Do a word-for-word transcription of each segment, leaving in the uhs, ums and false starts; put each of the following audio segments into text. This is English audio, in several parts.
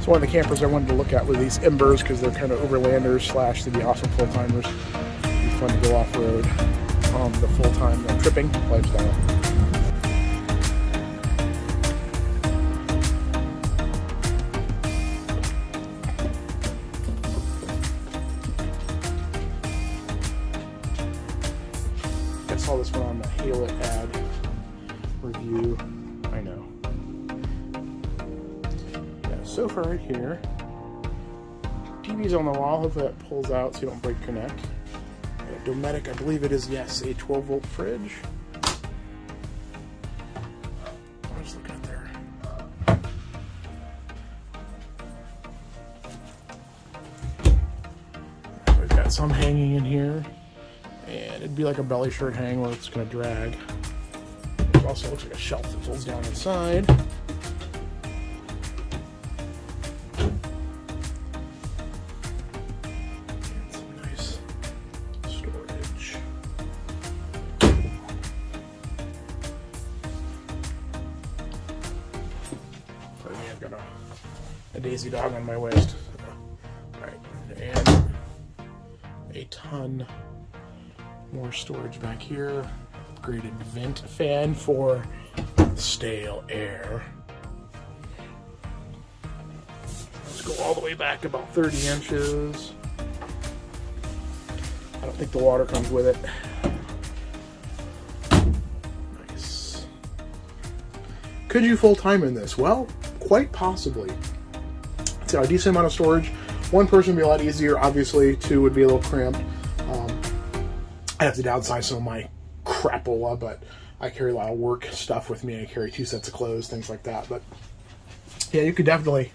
It's one of the campers I wanted to look at with these Embers because they're kind of overlanders slash they'd be awesome full-timers. It'd be fun to go off-road on the full-time uh, tripping lifestyle. Saw this one on the Halet ad review. I know. Yeah, so far right here. T V's on the wall. Hopefully that pulls out so you don't break your neck. Yeah, Dometic, I believe it is, yes, a twelve volt fridge. I'm just looking at there. We've got some hanging in here. And it'd be like a belly shirt hang where it's going to drag. It also looks like a shelf that folds down inside. And some nice storage. I mean, I've got a, a daisy dog on my waist. All right, and a ton more storage back here. Upgraded vent fan for stale air. Let's go all the way back about thirty inches. I don't think the water comes with it. Nice. Could you full-time in this? Well, quite possibly. It's a decent amount of storage. One person would be a lot easier, obviously. Two would be a little cramped. I have to downsize some of my crapola, but I carry a lot of work stuff with me. I carry two sets of clothes, things like that. But yeah, you could definitely,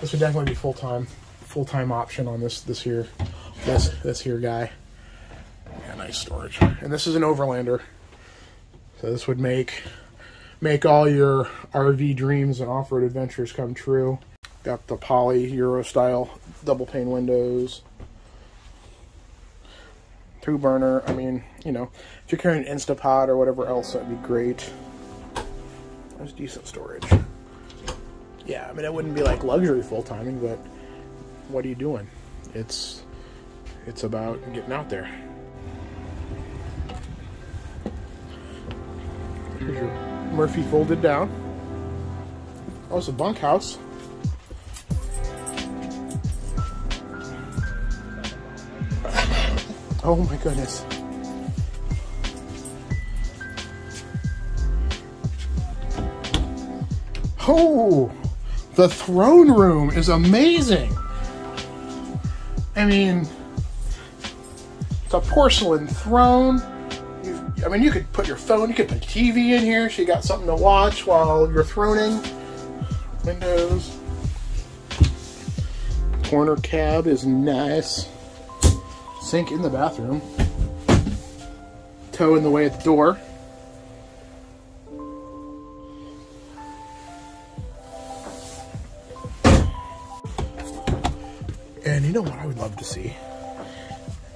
this would definitely be full-time, full-time option on this, this here, this, this here guy. Yeah, nice storage. And this is an overlander. So this would make, make all your R V dreams and off-road adventures come true. Got the poly Euro style double pane windows. Two burner. I mean, you know, if you're carrying an Instapot or whatever else, that'd be great. There's decent storage. Yeah, I mean, it wouldn't be like luxury full timing, but what are you doing? It's it's about getting out there. Here's your Murphy folded down. Oh, it's a bunkhouse. Oh my goodness. Oh, the throne room is amazing. I mean, it's a porcelain throne. You, I mean, you could put your phone, you could put a T V in here, so you got something to watch while you're throning. Windows. Corner cab is nice. Sink in the bathroom. Toe in the way at the door. And you know what I would love to see?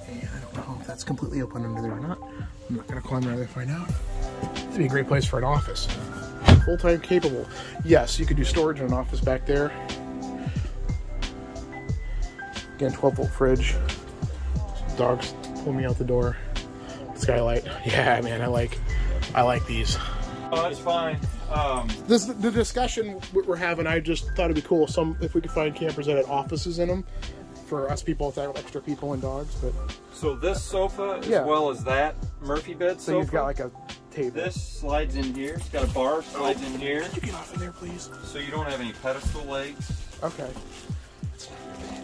And I don't know if that's completely open under there or not. I'm not gonna climb around there to find out. It'd be a great place for an office. Full-time capable. Yes, you could do storage in an office back there. Again, twelve volt fridge. Dogs pull me out the door. Skylight. Yeah, man, I like, I like these. Oh, that's fine. Um, this the discussion we're having. I just thought it'd be cool if some if we could find campers that had offices in them for us people without extra people and dogs. But so this sofa as yeah. well as that Murphy bed. So sofa, you've got like a table. This slides in here. It's got a bar. Slides oh, in here. Could you get off in there, please? So you don't have any pedestal legs. Okay.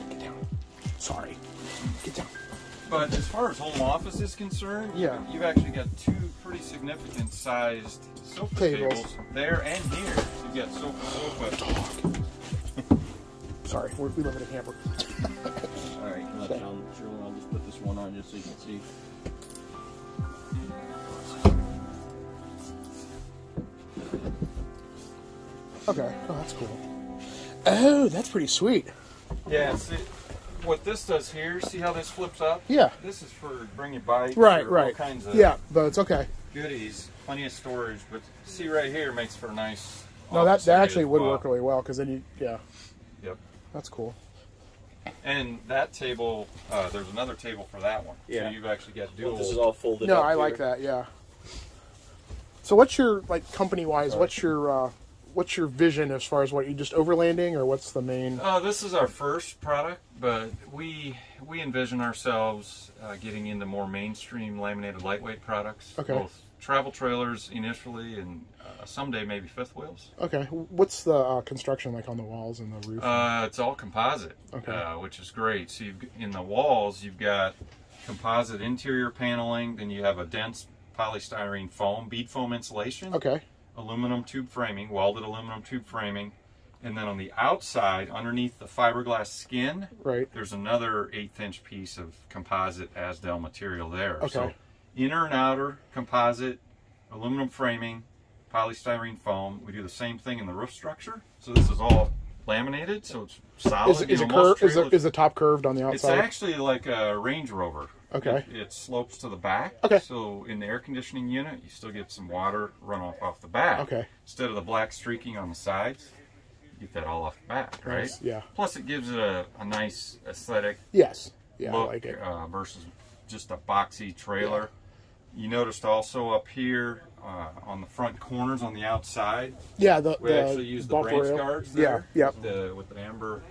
Get down. Sorry. Get down. But as far as home office is concerned, yeah, you've actually got two pretty significant sized sofa tables, tables there and here. So you've got sofa, sofa. Dog. Sorry, we're, we live in a camper. All right, let okay. down the drill. I'll just put this one on just so you can see. Okay, oh, that's cool. Oh, that's pretty sweet. Yeah, see, what this does here, see how this flips up? Yeah. This is for bringing bikes, right, or right. all kinds of yeah, but it's okay. goodies, plenty of storage. But see right here makes for a nice. No, that that actually would well. work really well because then you yeah. Yep. That's cool. And that table, uh, there's another table for that one. Yeah. So you've actually got dual. Well, this is all folded no, up. No, I here. like that. Yeah. So what's your, like, company-wise, right. what's your uh, what's your vision as far as what, you just overlanding, or what's the main? Uh, this is our first product, but we we envision ourselves uh, getting into more mainstream laminated lightweight products. Okay. Both travel trailers initially, and uh, someday maybe fifth wheels. Okay. What's the uh, construction like on the walls and the roof? Uh, it's all composite, okay. uh, which is great. So you've, in the walls, you've got composite interior paneling, then you have a dense polystyrene foam, bead foam insulation, okay. aluminum tube framing, welded aluminum tube framing, and then on the outside, underneath the fiberglass skin, right. there's another eighth inch piece of composite Asdel material there. Okay. So inner and outer composite, aluminum framing, polystyrene foam. We do the same thing in the roof structure. So this is all laminated, so it's solid. Is, is, it curved? Is, it, is the top curved on the outside? It's actually like a Range Rover. Okay. It, it slopes to the back. Okay. So in the air conditioning unit, you still get some water runoff off the back. Okay. Instead of the black streaking on the sides, you get that all off the back, right? Nice. Yeah. Plus, it gives it a, a nice aesthetic. Yes. Yeah, look, I like it. Uh, versus just a boxy trailer. Yeah. You noticed also up here uh, on the front corners on the outside. Yeah, the, we the actually use the branch rail. guards there. Yeah, yeah. With the, with the amber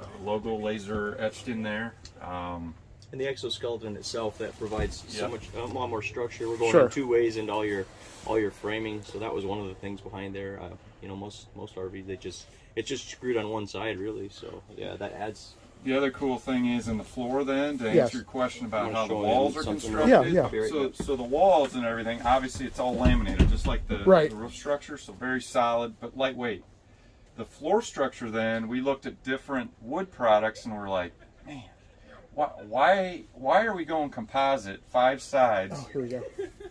uh, logo laser etched in there. Um, and the exoskeleton itself that provides yeah. so much a lot more structure. We're going sure. in two ways into all your all your framing. So that was one of the things behind there. Uh, you know, most most R Vs they just it's just screwed on one side really. So yeah, that adds. The other cool thing is in the floor then, to yes. answer your question about how the walls are constructed. Yeah, yeah. So, so the walls and everything, obviously it's all laminated, just like the, right. the roof structure, so very solid, but lightweight. The floor structure then, we looked at different wood products and we're like, man, why, why, why are we going composite, five sides? Oh, here we go.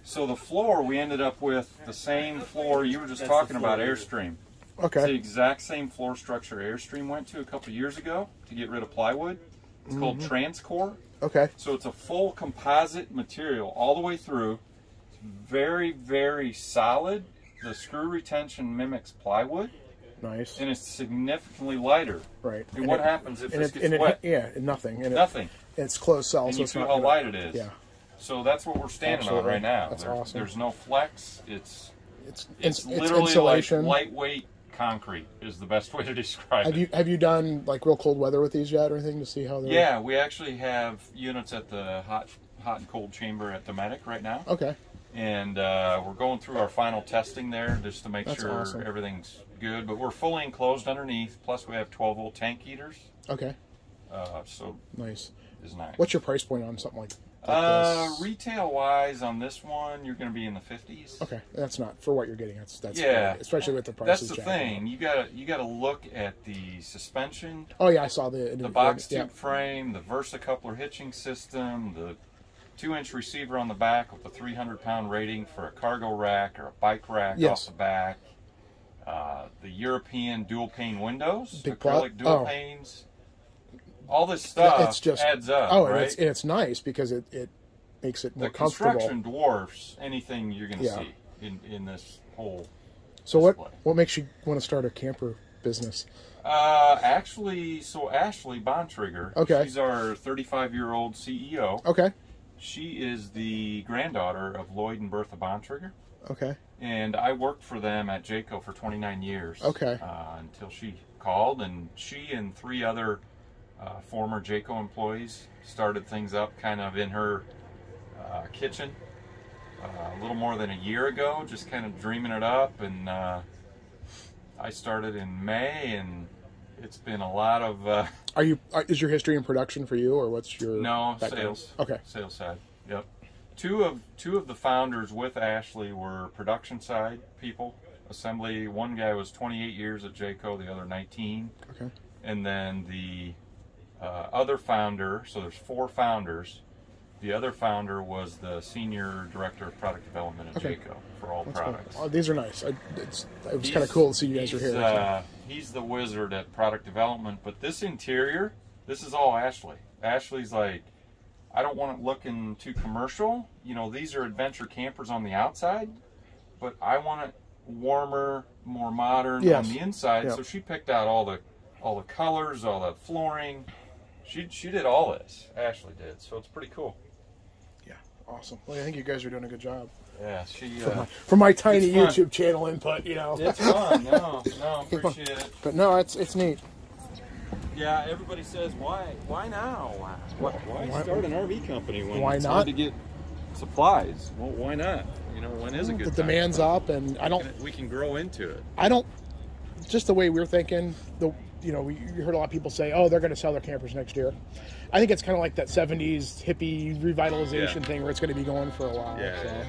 So the floor, we ended up with the same floor you were just That's talking about, Airstream. Okay. It's the exact same floor structure Airstream went to a couple years ago to get rid of plywood. It's mm-hmm. called Transcore. Okay. So it's a full composite material all the way through. It's very, very solid. The screw retention mimics plywood. Nice. And it's significantly lighter. Right. And, and what it, happens if this it, gets wet? It, yeah, nothing. And nothing. It, it's closed cell. And so you see how light it is. Yeah. So that's what we're standing Absolutely. on right now. That's there, awesome. There's no flex. It's it's it's, it's literally insulation. Like lightweight. Concrete is the best way to describe have it. You, have you done like real cold weather with these yet or anything to see how they're... Yeah, we actually have units at the hot hot and cold chamber at Dometic right now. Okay. And uh, we're going through our final testing there just to make That's sure awesome. everything's good. But we're fully enclosed underneath, plus we have twelve volt tank heaters. Okay. Uh, so nice. It's nice. What's your price point on something like that? Like uh, retail-wise, on this one, you're going to be in the fifties. Okay, that's not for what you're getting. That's that's yeah, great, especially with the prices. That's the thing. Up. You gotta you gotta look at the suspension. Oh yeah, I saw the the box tube yeah. frame, the Versa coupler hitching system, the two-inch receiver on the back with a three hundred pound rating for a cargo rack or a bike rack yes. off the back. Uh, the European dual pane windows, Big acrylic dual oh. panes. All this stuff it's just, adds up. Oh, and, right? it's, and it's nice because it, it makes it more comfortable. The construction dwarfs anything you're going to yeah. see in, in this whole So display. what what makes you want to start a camper business? Uh, actually, so Ashley Bontrager, okay. she's our thirty-five-year-old C E O. Okay. She is the granddaughter of Lloyd and Bertha Bontrager. Okay. And I worked for them at Jayco for twenty-nine years. Okay. Uh, until she called, and she and three other... Uh, former Jayco employees started things up kind of in her uh, kitchen uh, a little more than a year ago, just kind of dreaming it up. And uh, I started in May, and it's been a lot of. Uh, are you? Are, is your history in production for you, or what's your? No, background? sales. Okay, sales side. Yep. Two of two of the founders with Ashley were production side people, assembly. One guy was twenty-eight years at Jayco, the other nineteen. Okay. And then the. Uh, other founder, so there's four founders. The other founder was the senior director of product development at okay. Jayco for all That's products. Cool. Oh, these are nice. I, it's, it was kind of cool to see you guys were here. Uh, he's the wizard at product development, but this interior, this is all Ashley. Ashley's like, I don't want it looking too commercial. You know, these are adventure campers on the outside, but I want it warmer, more modern yes. on the inside. Yep. So she picked out all the all the colors, all the flooring. She, she did all this, Ashley did, so it's pretty cool. Yeah, awesome. Well, I think you guys are doing a good job. Yeah, she... Uh, for, my, for my tiny YouTube channel input, you know. It's fun, no, no, appreciate it. But no, it's it's neat. Yeah, everybody says, why why now? Why, why start an R V company when why it's not? hard to get supplies? Well, why not? You know, when is a good time? The demand's up, and I don't... We can grow into it. I don't... Just the way we were thinking, the... You know, we you heard a lot of people say, "Oh, they're going to sell their campers next year." I think it's kind of like that seventies hippie revitalization yeah. thing, where it's going to be going for a while. Yeah, so. yeah,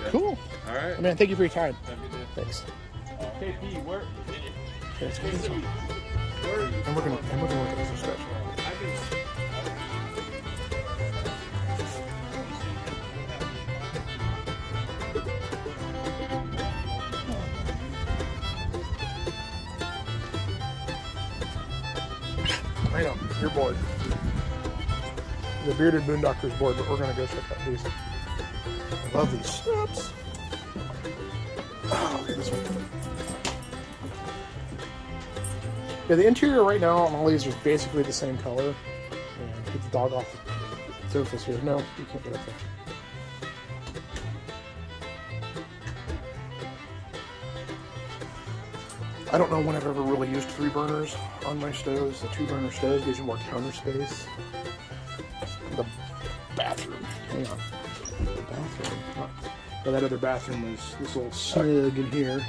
yeah. Cool. All right. I mean, thank you for your time. Thanks. K P, where? Thanks. And we're going to and we're going to look at this discussion. I know, you're bored. The bearded boondocker's bored, but we're gonna go check out these. I love these snaps. Oh, look at this one. Yeah, the interior right now on all these is basically the same color. Yeah, get the dog off the surface here. No, you can't get up there. I don't know when I've ever really used three burners on my stoves. The two burner stove gives you more counter space. The bathroom, hang on. The bathroom, not, well, that other bathroom is this little snug in here,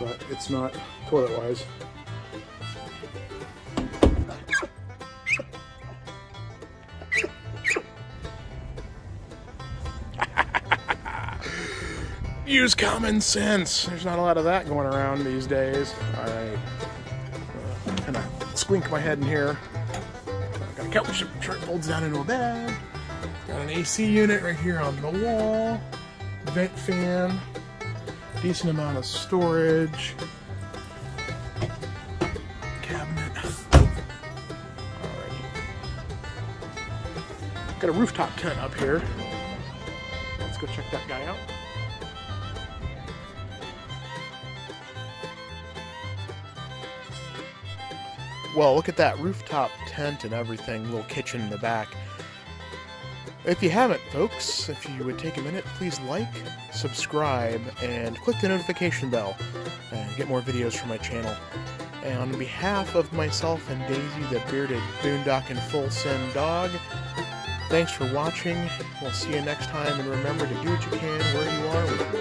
but it's not toilet wise. Use common sense. There's not a lot of that going around these days. All right, I'm gonna squink my head in here. I've got a couch that folds down into a bed. Got an A C unit right here on the wall. Vent fan. Decent amount of storage. Cabinet. All right. Got a rooftop tent up here. Let's go check that guy out. Well, look at that rooftop tent and everything, little kitchen in the back. If you haven't, folks, if you would take a minute, please like, subscribe, and click the notification bell and get more videos from my channel. And on behalf of myself and Daisy, the bearded boondock and full sin dog, thanks for watching. We'll see you next time, and remember to do what you can where you are with